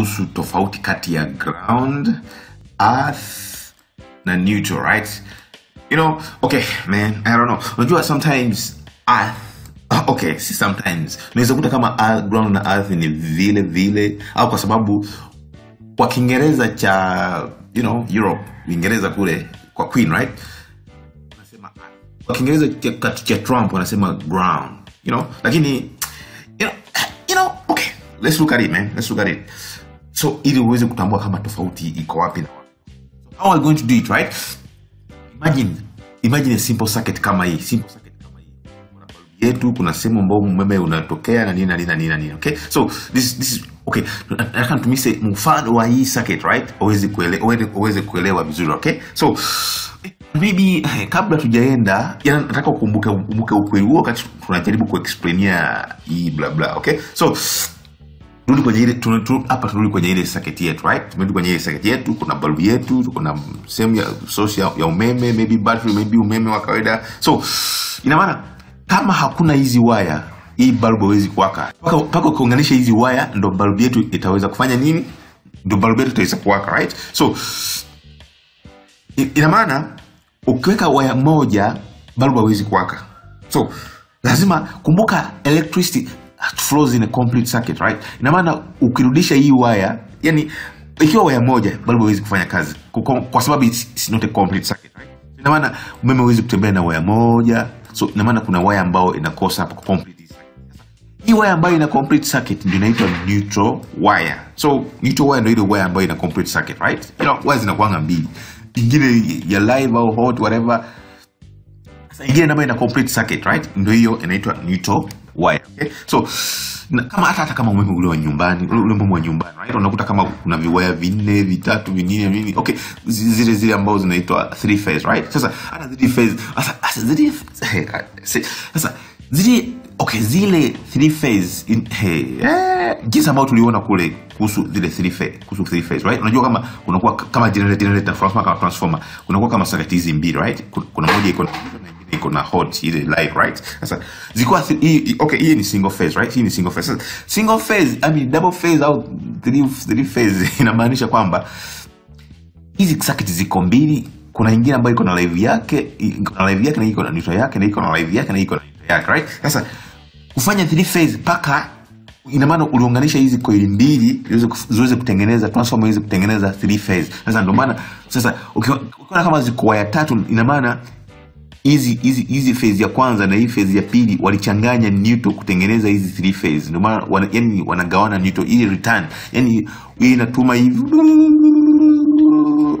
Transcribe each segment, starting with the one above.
kuhusu tofauti kati ya ground, earth na neutral, right? You know, okay, man, I don't know. Unajua sometimes earth, okay, see sometimes unaweza kuta kama ground na earth ni vile vile, au kwa sababu kwa Kiingereza cha, you know, Europe, Kiingereza kule kwa Queen, right? Wanasema kwa Kiingereza cha Trump wanasema ground, you know? Lakini you know, okay, let's look at it, man. Let's look at it. So ili uweze kutambua kama tofauti iko wapi na wapi. So how are we going to do it, right? Imagine a simple circuit kama hii, Kuna bulb yetu, kuna sehemu ambayo umeme unatokea na nini na nini na nini na nini, okay? So this is okay, nataka nitumie mfano wa hii circuit, right? Uweze kuelewa vizuri, okay? So maybe kabla tujaenda, yani nataka ukumbuke ukweli huo wakati tunajaribu kuexplainia hii bla bla, okay? So rudi kwenye ile circuit yetu, right? Tumerudi kwenye ile circuit yetu, kuna bulb yetu, kuna sehemu ya source ya umeme, maybe battery, maybe umeme wa kawaida. So ina maana kama hakuna hizi waya, hii bulb haiwezi kuwaka. Pako kuunganisha hizi waya ndo bulb yetu itaweza kufanya nini? Ndo bulb yetu itaweza kuwaka, right? So ina maana ukiweka waya moja bulb haiwezi kuwaka. So lazima kumbuka electricity flows in a complete circuit, right? Ina maana ukirudisha hii waya, yani ikiwa waya moja bulb haiwezi kufanya kazi kwa sababu it's not a complete circuit, right? Ina maana umeme hauwezi kutembea na waya moja. So ina maana kuna waya ambao inakosa hapa complete circuit. Hii waya ambayo ina complete circuit ndio inaitwa neutral wire. So neutral wire ndio ile waya ambayo ina complete circuit, right? You know, waya zinakuanga mbili. Ingine ya live au hot whatever. Sasa ingine ambayo ina complete circuit, right? Ndio hiyo inaitwa neutral wire. Okay? So kama hata kama umeme ule wa nyumbani, right? Unakuta kama kuna viwaya vinne, vitatu, vinne. Okay, zile ambazo zinaitwa three phase, right? Sasa ana three phase. Zile three phase in jinsi ambayo tuliona kule kuhusu zile three phase, right? Unajua kama unakuwa kama generator, transformer, unakuwa kama circuit hizi mbili, right? Kuna moja iko na nyingine iko na hot ile live, right? Sasa zikuwa okay, hii ni single phase, right? Hii ni single phase. Sasa, single phase, I mean double phase au three phase inamaanisha kwamba hizi circuit ziko mbili, kuna nyingine ambayo iko na live yake, na iko na neutral yake, na iko na live yake, na iko na neutral yake, right? Sasa kufanya three phase paka ina maana uliunganisha hizi coil mbili ziweze kutengeneza transformer, hizi kutengeneza three phase. Sasa ndio maana sasa ukiona kama ziko waya tatu, ina maana hizi phase ya kwanza na hii phase ya pili walichanganya neutral kutengeneza hizi three phase. Ndio maana yani wanagawana neutral ili return, yani hii inatuma hivi,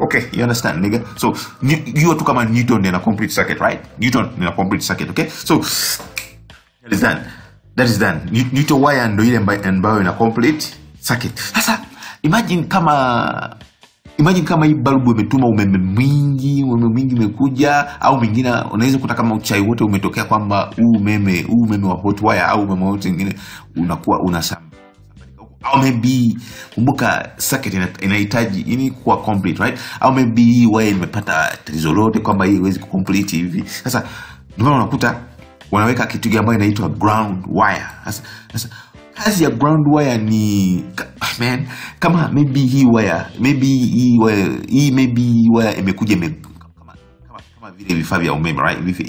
okay, you understand, nigga? So you tu kama neutral na complete circuit, right? Neutral na complete circuit, okay? So that is done. Neutral wire ndo ile ambayo ina complete circuit. Sasa imagine kama hii bulb imetuma umeme mwingi umekuja, au mwingine unaweza kuta kama uchai wote umetokea kwamba huu umeme wa hot wire au umeme wote mwingine unakuwa unasambaa huko, au maybe kumbuka circuit inahitaji ili kuwa complete, right? Au maybe hii wire imepata tatizo lolote kwamba hii haiwezi ku complete hivi. Sasa ndio unakuta wanaweka kitu ambayo inaitwa ground wire. Sasa kazi ya ground wire ni, man, kama maybe hii wire imekuja kama vile vifaa vya umeme, right?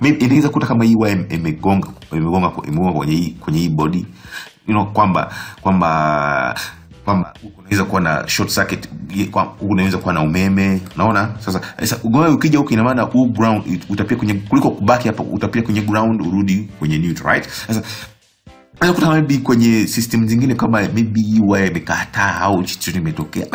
Maybe inaweza kuta kama hii wire imegonga kwenye hii body, you know, kwamba unaweza kuwa na short circuit, unaweza kuwa na umeme, unaona? Sasa ugoe ukija huko, ina maana huu ground utapia kwenye, kuliko kubaki hapa utapia kwenye ground urudi kwenye neutral, right? Sasa unaweza kuta maybe kwenye system zingine kama maybe wire imekataa au kitu kimetokea,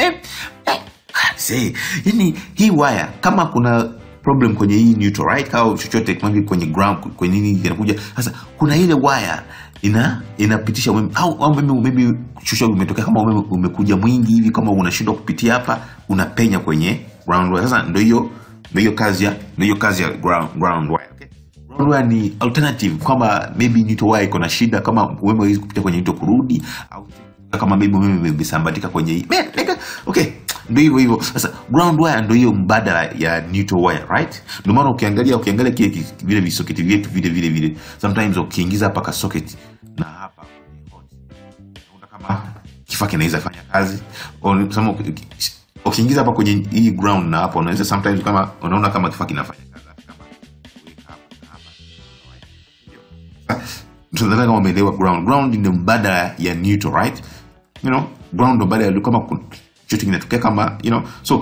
yani hii wire kama kuna problem kwenye hii neutral, right? Au chochote kama kwenye ground, kwenye nini inakuja. Sasa kuna ile wire inapitisha umeme, au maybe shusha umetokea kama umeme umekuja mwingi hivi, kama unashindwa kupitia hapa unapenya kwenye ground wire. Sasa ndio hiyo kazi ya ground wire, okay? Ground wire ni alternative kama maybe neutral wire iko na shida, kama umeme haiwezi kupitia kwenye neutral kurudi, au kama maybe umeme umesambatika kwenye hii, okay, ndio hivyo. Sasa ground wire ndio hiyo mbadala ya neutral wire, right? Ndio maana ukiangalia kile vile visoketi vyetu vile sometimes ukiingiza hapa ka socket na hapa unaona kama fatty inaweza fanya kazi. Au kusema ukiingiza hapa kwenye hii ground na hapo unaweza sometimes kama unaona kama kifaki kinafanya kazi kama weka hapa. Tunataka kama umeelewa ground. Ground ni mbadala ya neutral, right? You know, ground ndo mbadala kama kitu kinatokea kama, you know. So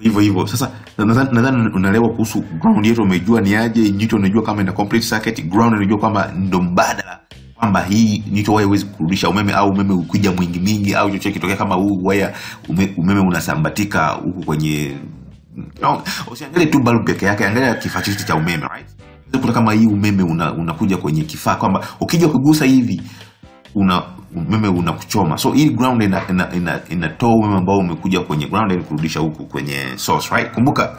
hivyo hivyo. Sasa nadhani unaelewa kuhusu ground yetu, umejua ni aje, neutral unajua kama ina complete circuit, ground unajua kwamba ndo mbadala, kwamba hii neutral wire huwezi kurudisha umeme au umeme ukija mwingi mingi au chochote kitokea kama huu waya umeme unasambatika huku kwenye, no, usiangalie tu bulb pekee yake, angalia kifaa chote cha umeme, right? Ndio kama hii umeme unakuja kwenye kifaa kwamba ukija kugusa hivi umeme unakuchoma. So hii ground inatoa umeme ambao umekuja kwenye ground ili kurudisha huku kwenye source, right? Kumbuka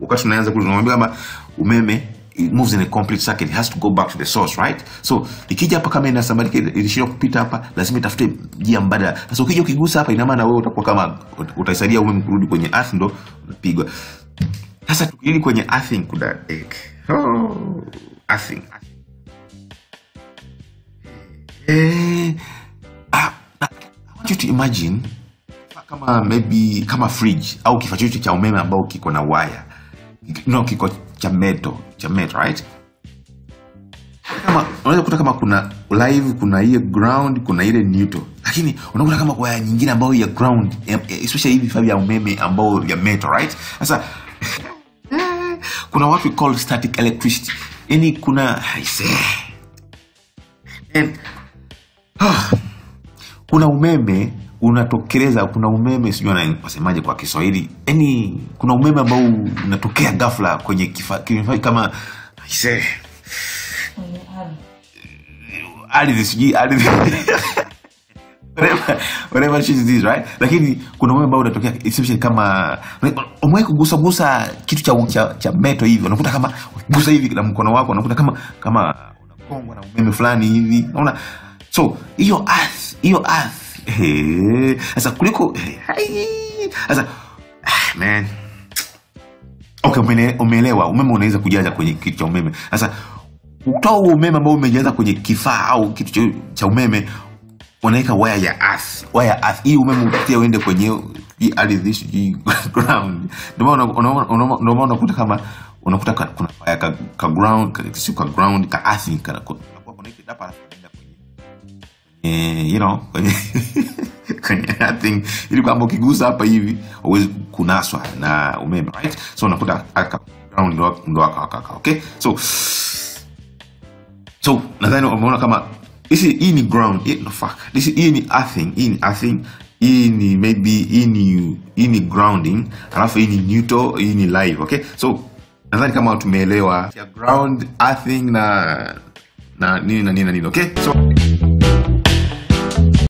wakati tunaanza kuzungumzia kwamba umeme it moves in a complete circuit, it has to go back to the source, right? So ikija hapa kama inasambalika ilishindwa kupita hapa, lazima itafute njia mbadala. Sasa ukija ukigusa hapa ina maana wewe utakuwa kama utaisaidia umeme kurudi kwenye earth, ndo unapigwa. Sasa tukirudi kwenye earthing kuda earthing. I want you to imagine kama maybe kama fridge au kifaa chochote cha umeme ambao kiko na waya. No, kiko cha metal, right? Kama unaweza kuta kama kuna live, kuna hiyo ground, kuna ile neutral. Lakini unakuta kama kwa nyingine ambayo ya ground, especially hivi vifaa vya umeme ambao ya metal, right? Sasa kuna what we call static electricity. Yaani kuna kuna umeme unatokeleza, kuna umeme sijui anasemaje kwa Kiswahili, yani kuna umeme ambao unatokea ghafla kwenye kifaa kama ardhi whatever shit it is, right? Lakini kuna umeme ambao unatokea especially kama umeweka kugusa kitu cha metal hivi, unakuta kama gusa hivi na mkono wako unakuta kama unakongwa na umeme fulani hivi, unaona? So hiyo earth asa kuliko asa man. Okay, umeelewa umeme unaweza kujaza kwenye kitu cha umeme. Sasa utoa umeme ambao umejaza kwenye kifaa au kitu cha umeme, unaweka waya ya earth. Waya earth hii umeme upitie uende kwenye ardhi ground. Ndio maana unakuta kama unakuta kuna waya ka ground, ka ground, ka earth, kana kwa connected hapa you know, kwenye nothing, ili kwamba ukigusa hapa hivi uweze kunaswa na umeme, right? So unakuta ground ndo aka okay. So nadhani umeona kama hii ni ground, hii ni earthing, hii ni maybe hii ni grounding, alafu hii ni neutral, hii ni live, okay? So nadhani kama tumeelewa ground, earthing na nini, okay? So